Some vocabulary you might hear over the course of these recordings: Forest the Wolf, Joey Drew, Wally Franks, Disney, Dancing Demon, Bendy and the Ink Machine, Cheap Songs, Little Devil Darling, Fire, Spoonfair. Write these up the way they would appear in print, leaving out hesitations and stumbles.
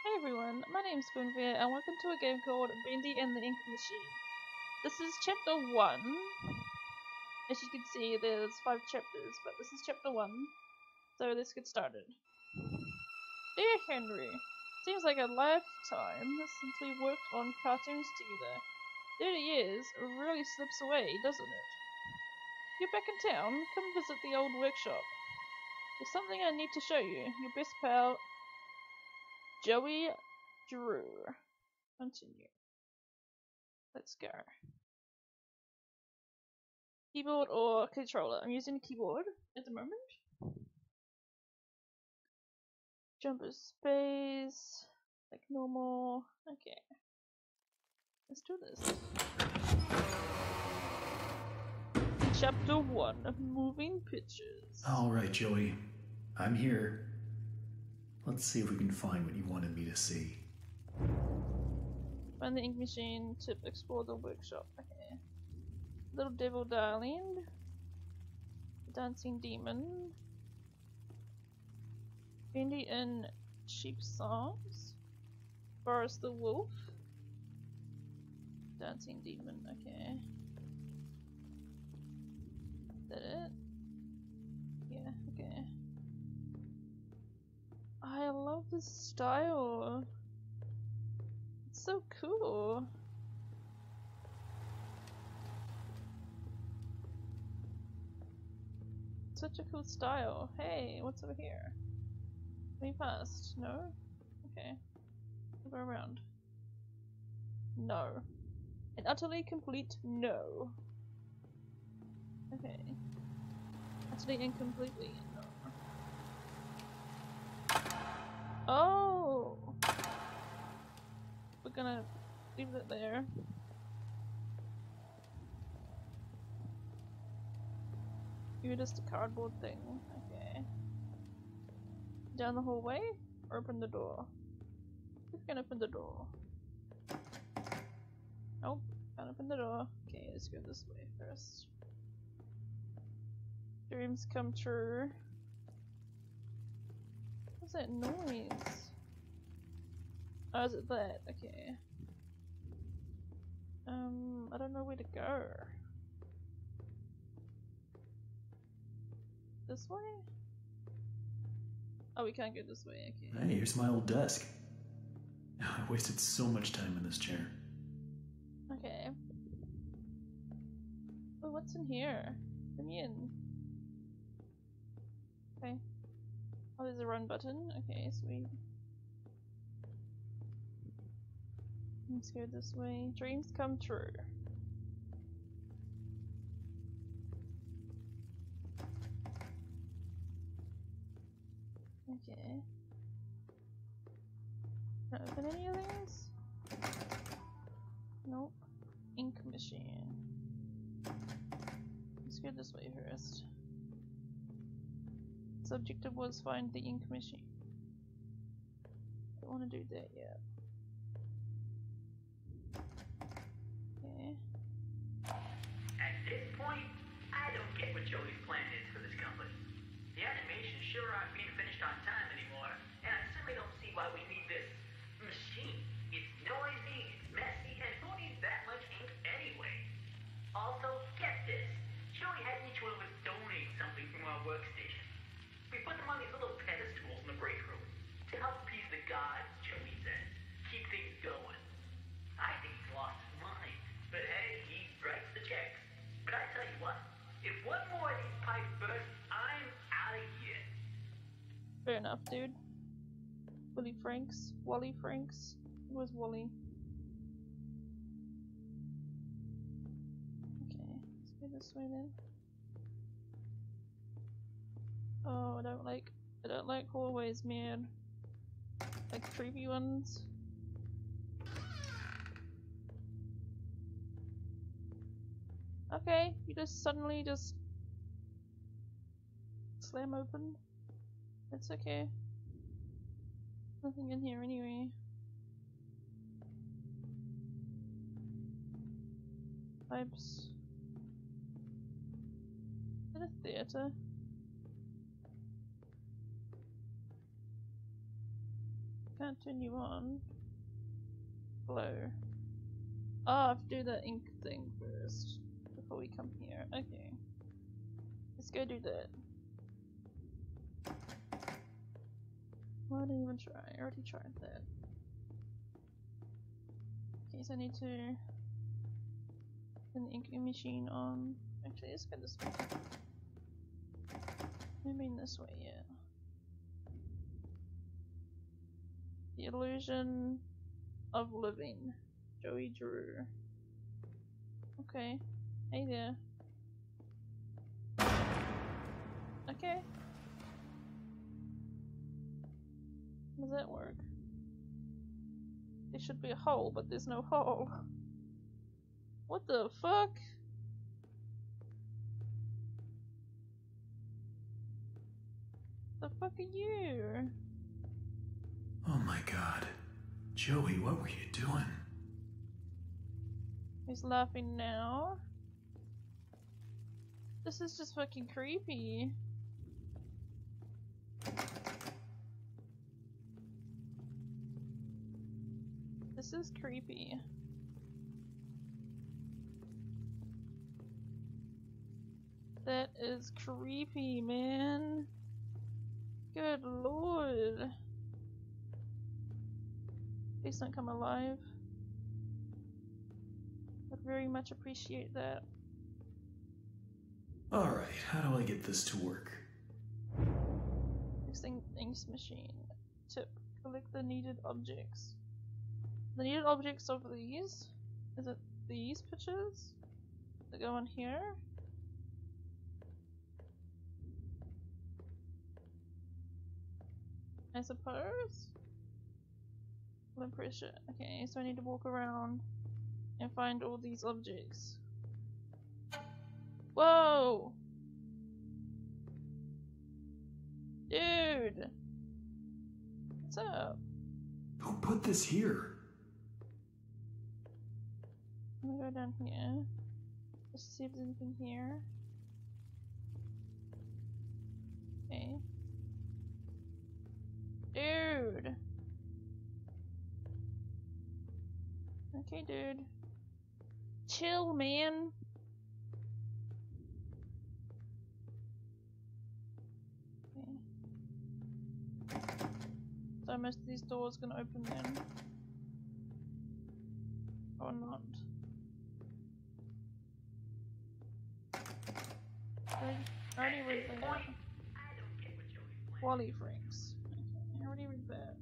Hey everyone, my name's Spoonfair and welcome to a game called Bendy and the Ink Machine. This is chapter 1. As you can see, there's 5 chapters, but this is chapter 1. So let's get started. Dear Henry, seems like a lifetime since we worked on cartoons together. 30 years really slips away, doesn't it? You're back in town, come visit the old workshop. There's something I need to show you. Your best pal, Joey Drew. Continue. Let's go. Keyboard or controller? I'm using a keyboard at the moment. Jump to space, like normal. Okay. Let's do this. Chapter 1 of Moving Pictures. Alright, Joey. I'm here. Let's see if we can find what you wanted me to see. Find the ink machine, tip, explore the workshop. Okay. Little Devil Darling. Dancing Demon. Bendy and Cheap Songs. Forest the Wolf. Dancing Demon, okay. Is that it? Yeah, okay. I love this style. It's so cool. Such a cool style. Hey, what's over here? We passed. No? Okay. Go around. No. An utterly complete no. Okay. Utterly incompletely no. Oh, we're gonna leave it there. You're just a cardboard thing. Okay. Down the hallway, or open the door. We can open the door. Nope, can't open the door. Okay, let's go this way first. Dreams come true. What's that noise? Oh, is it that? Okay. I don't know where to go. This way? Oh, we can't go this way, okay. Hey, here's my old desk. I wasted so much time in this chair. Okay. Oh, what's in here? Let me in. Okay. Oh, there's a run button. Okay, sweet. Let's go this way. Dreams come true. Okay. Can I open any of these? Nope. Ink machine. Let's go this way first. Objective was find the ink machine. Don't want to do that yet. Okay. At this point, I don't get what Joey's plan is for this company. The animations sure aren't being finished on time anymore, and I simply don't see why we need this machine. It's noisy, it's messy, and who needs that much ink anyway? Also, get this. Joey had each one of us donate something from our workstation. We put them on these little pedestals in the break room to help appease the gods, Joey says. Keep things going. I think he's lost his mind, but hey, he writes the checks. But I tell you what, if one more of these pipes bursts, I'm out of here. Fair enough, dude. Willie Franks. Wally Franks. Where's Wally? Okay, let's go this way then. Oh, I don't like hallways, man. Like creepy ones. Okay, you just suddenly just slam open. That's okay. Nothing in here anyway. Pipes. Is that a theater? continue on. Hello. Ah, I have to do the ink thing first before we come here. Okay. Let's go do that. Why didn't even try? I already tried that. Okay, so I need to turn the inking machine on. Actually, let's go this way. Maybe in this way, yeah. The Illusion of Living. Joey Drew. Okay. Hey there. Okay. How does that work? There should be a hole, but there's no hole. What the fuck? The fuck are you? Oh my god. Joey, what were you doing? He's laughing now. This is just fucking creepy. This is creepy. That is creepy, man. Good lord. Please don't come alive. I'd very much appreciate that. Alright, how do I get this to work? Fixing Inks Machine. Tip. Collect the needed objects. The needed objects of these? Is it these pictures? They go on here? I suppose? Low pressure. Okay, so I need to walk around and find all these objects. Whoa! Dude! What's up? Who put this here? I'm gonna go down here. Just to see if there's anything here. Okay. Dude! Okay, dude. Chill, man. Okay. So most of these doors gonna open then. Or not. I already read that. Wally Franks. Okay, I already read that.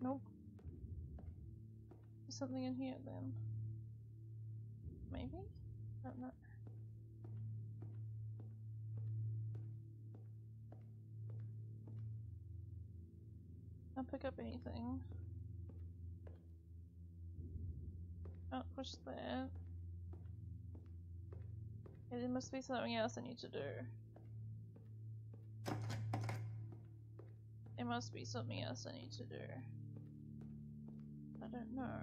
Nope. There's something in here then. Maybe? I don't know. I'll pick up anything. Oh, push that. Okay, there must be something else I need to do. There must be something else I need to do. I don't know.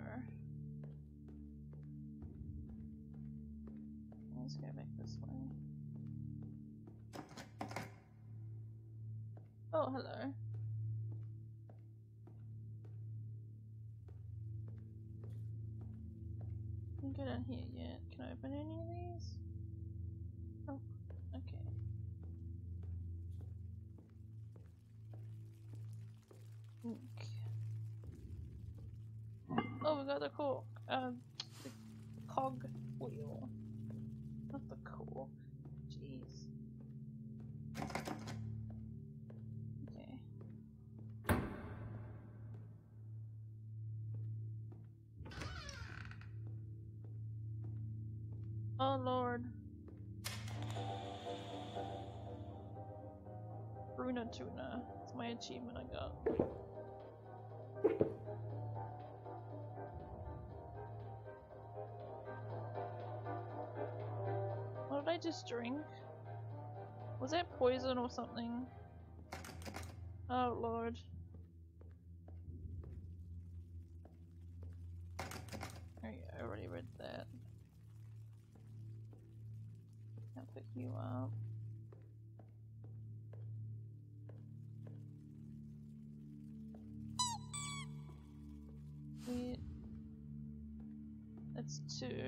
Let's go back this way. Oh, hello. I didn't get in here yet. Can I open any of these? Oh, okay. Okay. Oh, we got the cork. The cog wheel. Not the cork. Jeez. Okay. Oh lord. Bruna Tuna. That's my achievement I got. Just drink? Was that poison or something? Oh lord. I already read that. I'll pick you up. That's two.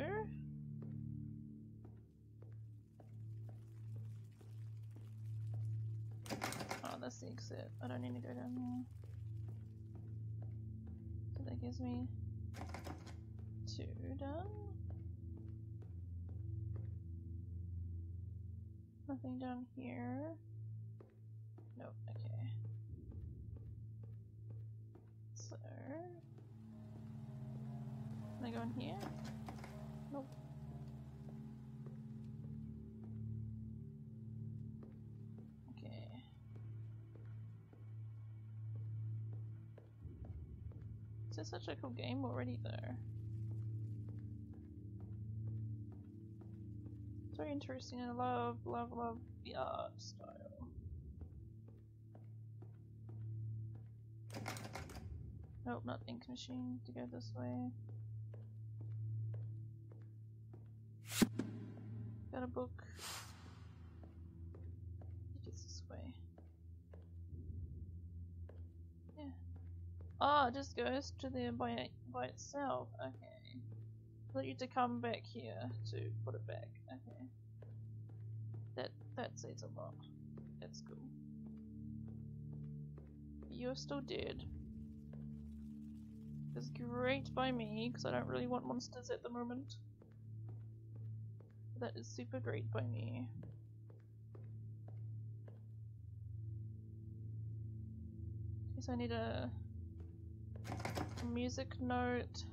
Oh, that's the exit. I don't need to go down there. So that gives me two done. Nothing down here. Nope, okay. So... can I go in here? Nope. Okay. This is such a cool game already though. It's very interesting and I love the art style. Nope, not Ink Machine, to go this way. Got a book. I think it's this way. Yeah. Oh, it just goes to there by itself. Okay. I want you to come back here to put it back. Okay. That says a lot. That's cool. You're still dead. That's great by me, because I don't really want monsters at the moment. That is super great by me. Okay, so I need a music note,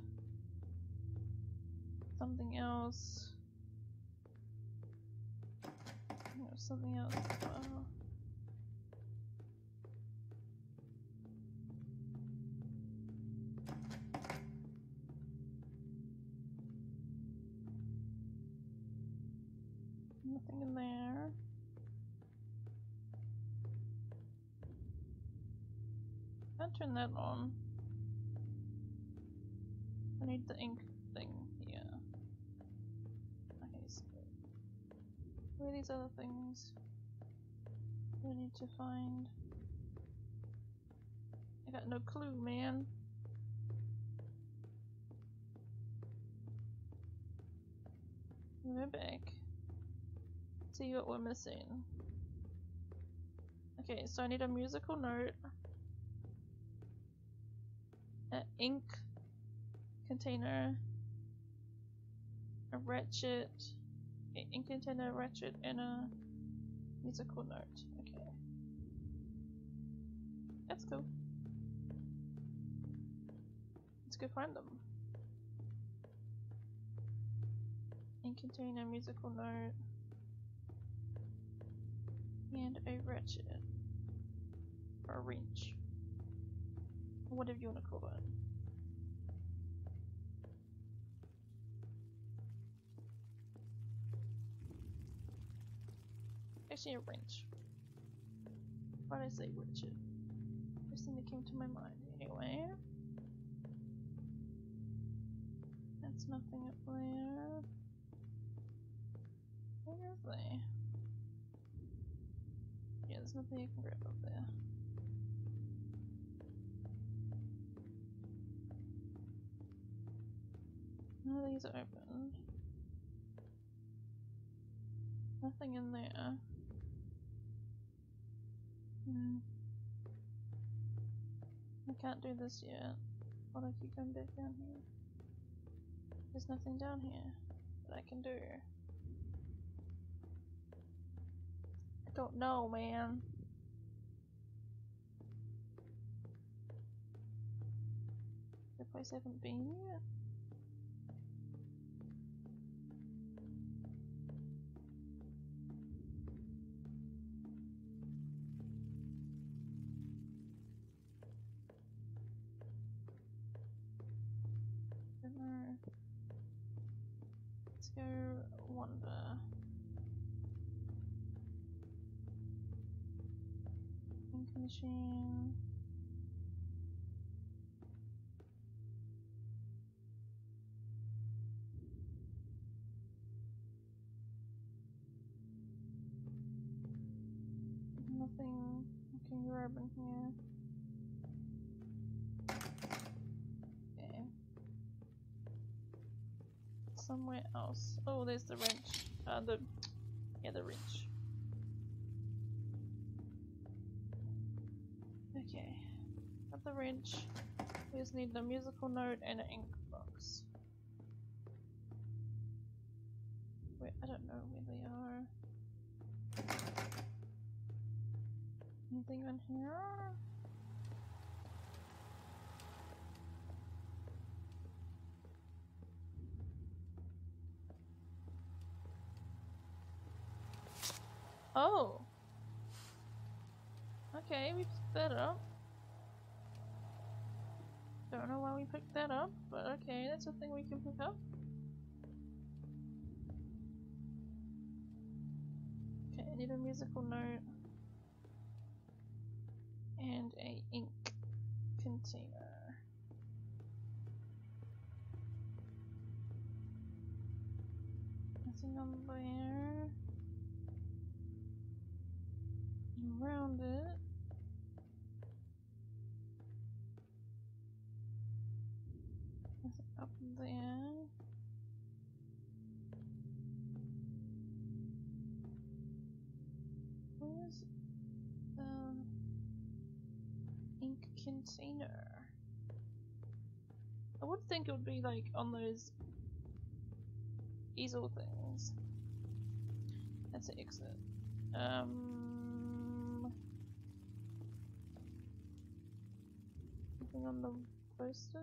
something else. There's something else as well. Nothing in there. Can't turn that on. I need the ink thing here. Okay, so where are these other things? I need to find. I got no clue, man. We're back. See what we're missing. Okay, so I need a musical note, an ink container, a ratchet, an ink container, ratchet, and a musical note. Okay, that's cool. Let's go find them. Ink container, musical note. And a ratchet. Or a wrench. Or whatever you want to call it. Actually, a wrench. Why did I say ratchet? First thing that came to my mind, anyway. That's nothing up there. Where are they? Yeah, there's nothing you can grab up there. None of these are open. Nothing in there. Hmm. I can't do this yet. Why don't you come back down here? There's nothing down here that I can do. I don't know, man. The place I haven't been yet. I don't know. Let's go wander. Machine. Nothing I can grab in here. Okay. somewhere else. Oh, there's the wrench. The wrench. Okay. Got the wrench. We just need the musical note and an ink box. Wait, I don't know where they are. Anything in here? Oh! Okay, we picked that up. Don't know why we picked that up, but okay, that's a thing we can pick up. Okay, I need a musical note. And a ink container. Nothing on there. Around it. Nothing up there. Where's the ink container? I would think it would be like on those easel things. That's an exit. Anything on the posters?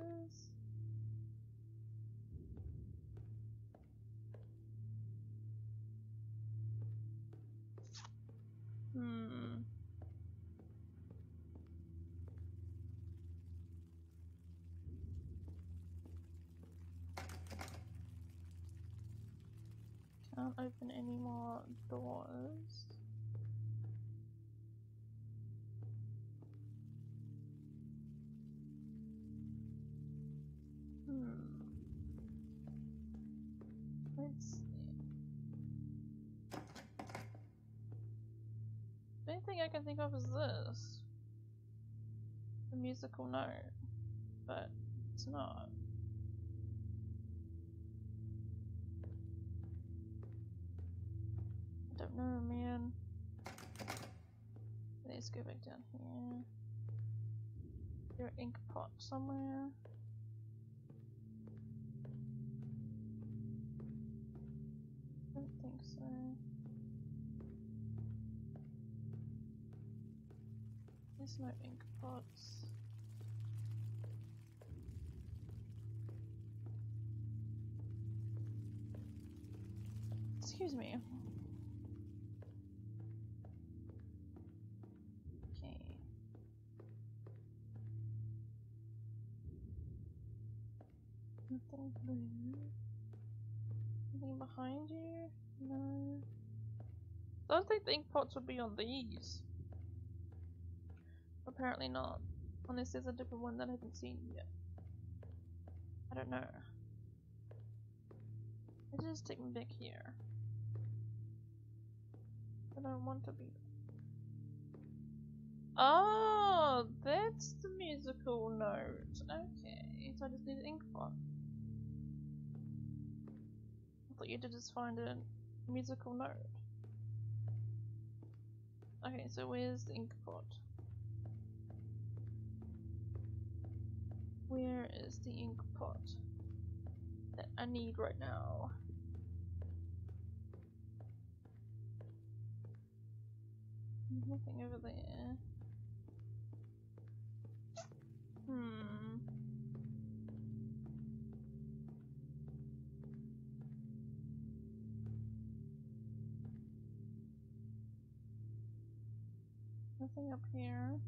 Can't open any more doors. Let's see. The only thing I can think of is this. The musical note. But it's not. I don't know, man. Let's go back down here. Is there an ink pot somewhere? I don't think so. There's no ink pots. Excuse me. Okay. Nothing blue. Anything behind you? No. I don't think the ink pots would be on these. Apparently not. Unless there's a different one that I haven't seen yet. I don't know. I just take them back here. I don't want to be there. Oh, that's the musical note. Okay, so I just need an ink pot. Thought you did just find a musical note. Okay, so where's the ink pot? Where is the ink pot that I need right now? Nothing over there. Nothing up here.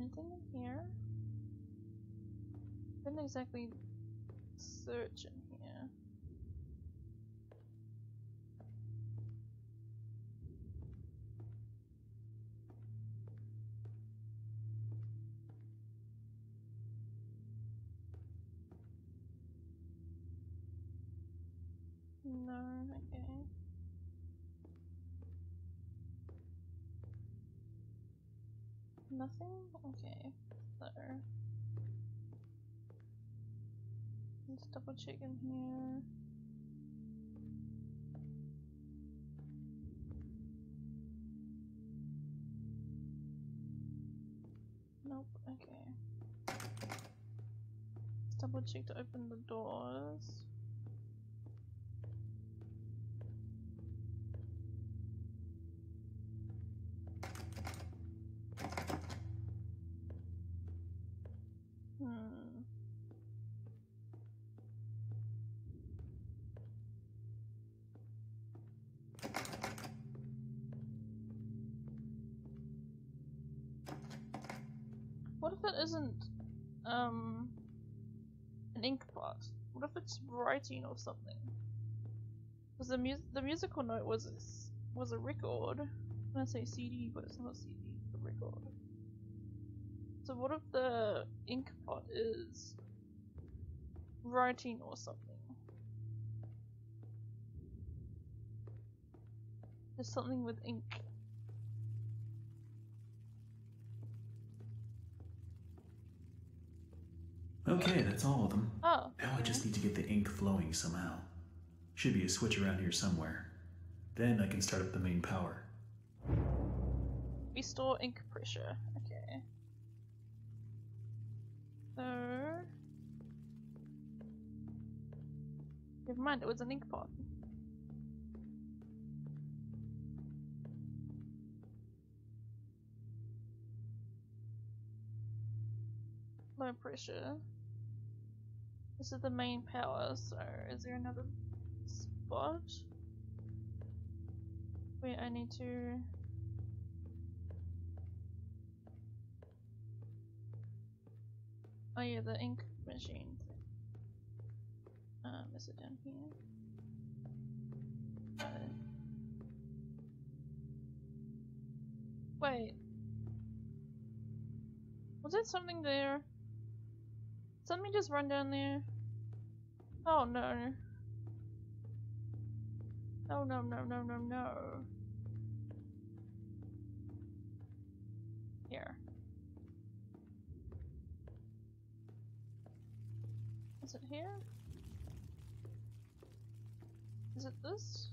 Anything in here? Didn't exactly search in here. No, okay. Nothing? Okay. So Let's double check in here. Nope, okay. Let's double check to open the doors. What if it isn't, an ink pot? What if it's writing or something? Because the musical note was a record. I'm gonna say CD, but it's not CD, it's a record. So what if the ink pot is writing or something? There's something with ink. Okay, that's all of them. Oh. Now I just need to get the ink flowing somehow. Should be a switch around here somewhere. Then I can start up the main power. Restore ink pressure. Okay. So... never mind, it was an ink pot. Low pressure. This is the main power, so is there another spot where I need to... oh yeah, the ink machine thing. Is it down here? Wait. Was there something there? Let me just run down there. Oh no. Oh no, no, no, no, no. Here. Is it here? Is it this?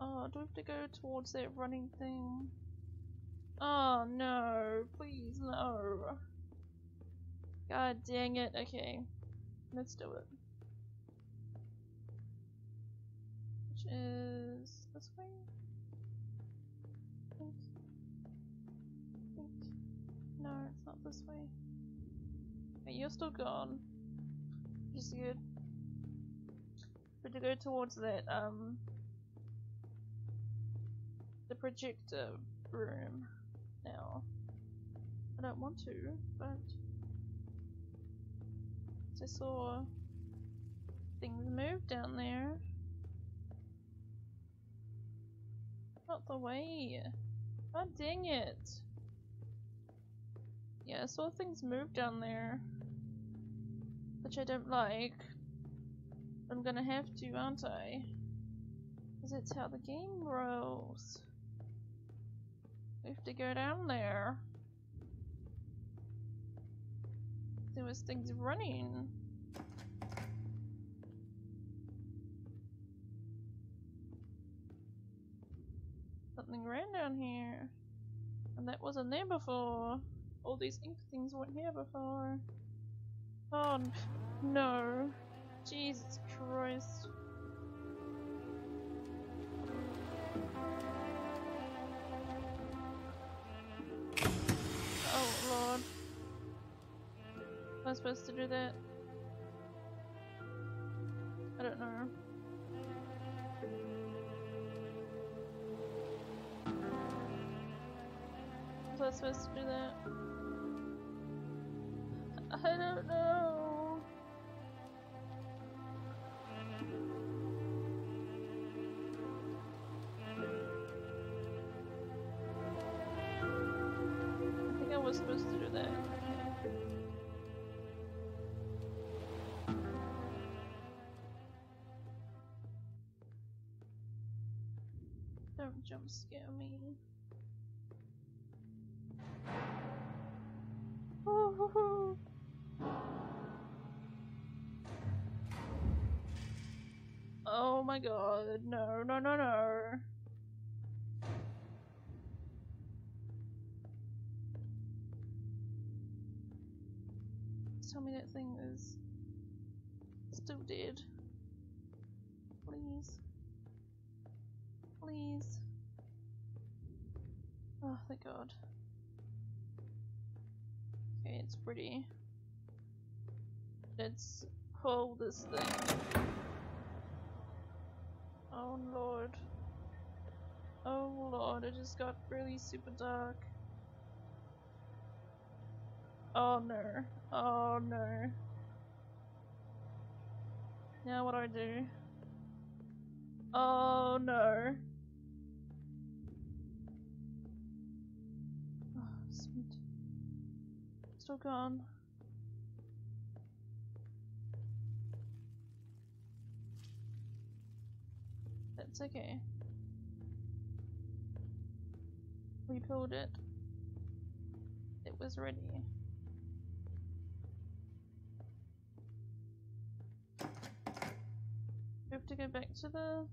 Oh, do we have to go towards that running thing? Oh no, please no. God dang it, okay. Let's do it. Which is this way? I think. No, it's not this way. Wait, you're still gone. Which is good. But to go towards that, the projector room. Now, I don't want to, but I saw things move down there. Not the way. God dang it. Yeah, I saw things move down there, which I don't like. I'm gonna have to, aren't I? Because it's how the game rolls. We have to go down there. There was things running. Something ran down here. And that wasn't there before. All these ink things weren't here before. Oh no. Jesus Christ. Am I supposed to do that? I don't know. Was I supposed to do that? I don't know. I think I was supposed to do that. Jump scare me. Oh, Oh my god, no, no, no, no. Tell me that thing is still dead. Please. Please. Oh, thank god. Okay, it's pretty. Let's pull this thing. Oh lord. Oh lord, it just got really super dark. Oh no. Oh no. Now what do I do? Oh no. Oh, sweet. Still gone. That's okay. We pulled it. It was ready. We have to go back to the...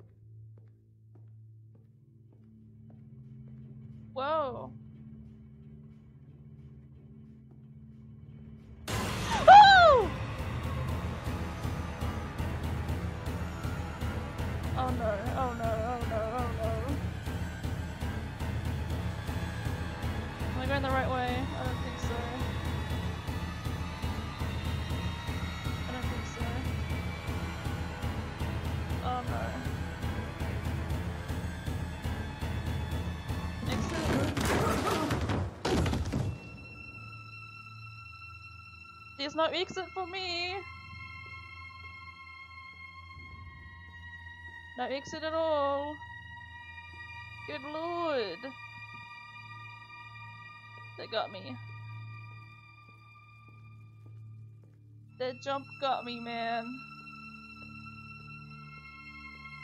Whoa! Oh! Oh no, oh no, oh no, oh no. Am I going the right way? I don't think so. I don't think so. Oh no. Exit. There's no exit for me! No exit at all. Good lord. They got me. That jump got me, man.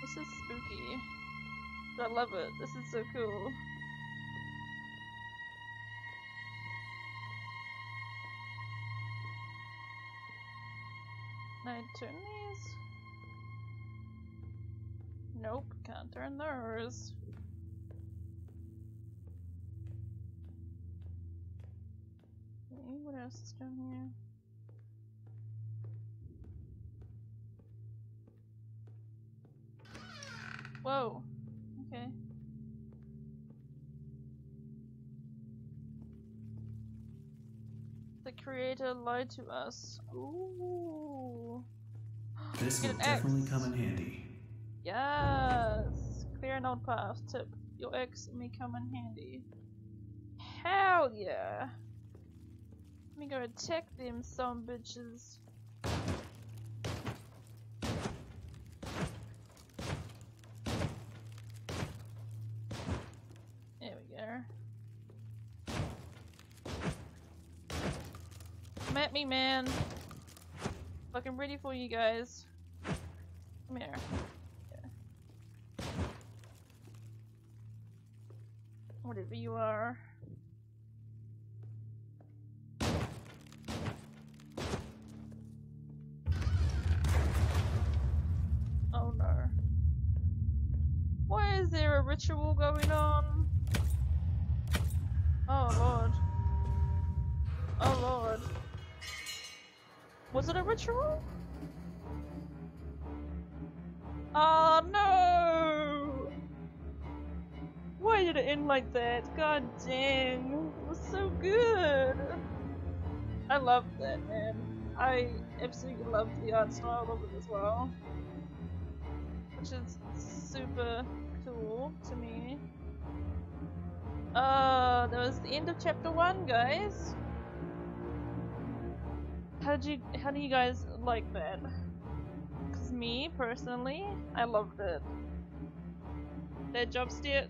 This is spooky. I love it. This is so cool. Can I turn these? Nope, can't turn those. Okay, what else is down here? Whoa, okay. The creator lied to us. Ooh. This will definitely come in handy. Yes! Clear an old path. Tip. Your axe may come in handy. Hell yeah! Let me go attack them some bitches. There we go. Come at me, man. Fucking ready for you guys. Come here. Whatever you are. Oh no. Why is there a ritual going on? Oh lord. Oh lord. Was it a ritual? Oh no! Why did it end like that? God dang. It was so good. I love that, man. I absolutely love the art style of it as well. Which is super cool to me. That was the end of chapter 1, guys. How do you guys like that? 'Cause me, personally, I loved it. That jump scare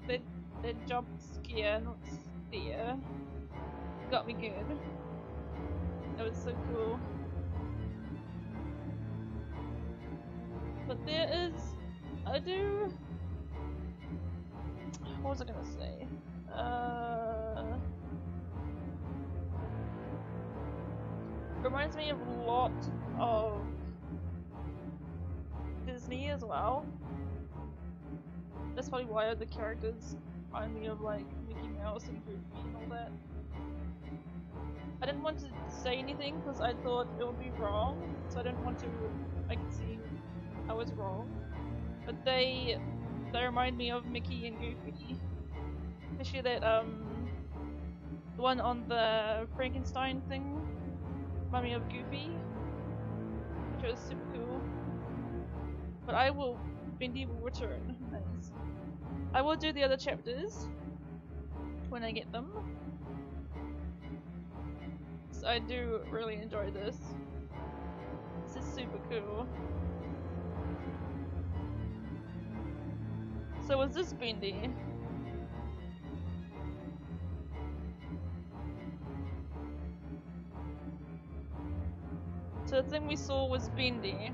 got me good. That was so cool. But there is... What was I gonna say? Reminds me of a lot of... There's Disney as well. That's probably why the characters remind me of like Mickey Mouse and Goofy and all that. I didn't want to say anything because I thought it would be wrong, so I didn't want to make it seem I was wrong. But they remind me of Mickey and Goofy. Especially that the one on the Frankenstein thing reminded me of Goofy, which was super cool. But I will, Bendy will return. Nice. I will do the other chapters when I get them. So I do really enjoy this. This is super cool. So is this Bendy? So the thing we saw was Bendy.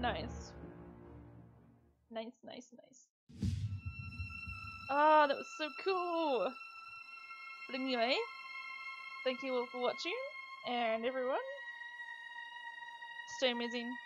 Nice. Nice, nice, nice. Ah, that was so cool! But anyway, thank you all for watching, and everyone, stay amazing.